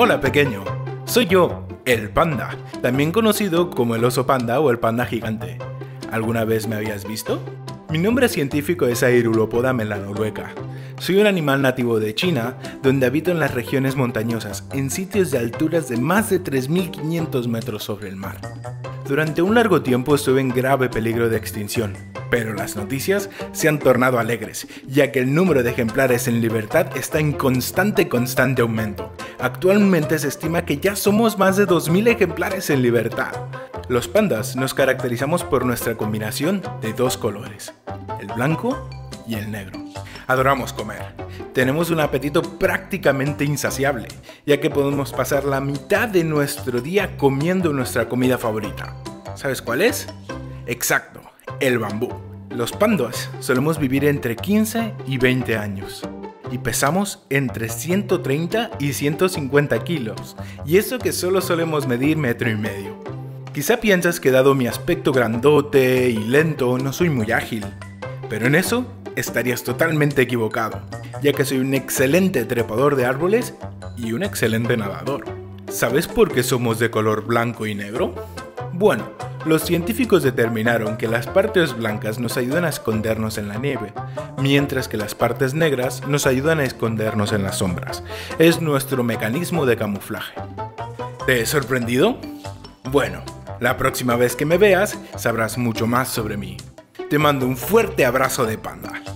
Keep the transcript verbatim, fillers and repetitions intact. Hola pequeño, soy yo, el panda, también conocido como el oso panda o el panda gigante. ¿Alguna vez me habías visto? Mi nombre científico es Ailuropoda melanoleuca. Soy un animal nativo de China, donde habito en las regiones montañosas, en sitios de alturas de más de tres mil quinientos metros sobre el mar. Durante un largo tiempo estuve en grave peligro de extinción, pero las noticias se han tornado alegres, ya que el número de ejemplares en libertad está en constante, constante aumento. Actualmente se estima que ya somos más de dos mil ejemplares en libertad. Los pandas nos caracterizamos por nuestra combinación de dos colores, el blanco y el negro. Adoramos comer. Tenemos un apetito prácticamente insaciable, ya que podemos pasar la mitad de nuestro día comiendo nuestra comida favorita. ¿Sabes cuál es? Exacto, el bambú. Los pandas solemos vivir entre quince y veinte años y pesamos entre ciento treinta y ciento cincuenta kilos, y eso que solo solemos medir metro y medio. Quizá piensas que dado mi aspecto grandote y lento no soy muy ágil, pero en eso estarías totalmente equivocado, ya que soy un excelente trepador de árboles y un excelente nadador. ¿Sabes por qué somos de color blanco y negro? Bueno, los científicos determinaron que las partes blancas nos ayudan a escondernos en la nieve, mientras que las partes negras nos ayudan a escondernos en las sombras. Es nuestro mecanismo de camuflaje. ¿Te he sorprendido? Bueno, la próxima vez que me veas sabrás mucho más sobre mí. Te mando un fuerte abrazo de panda.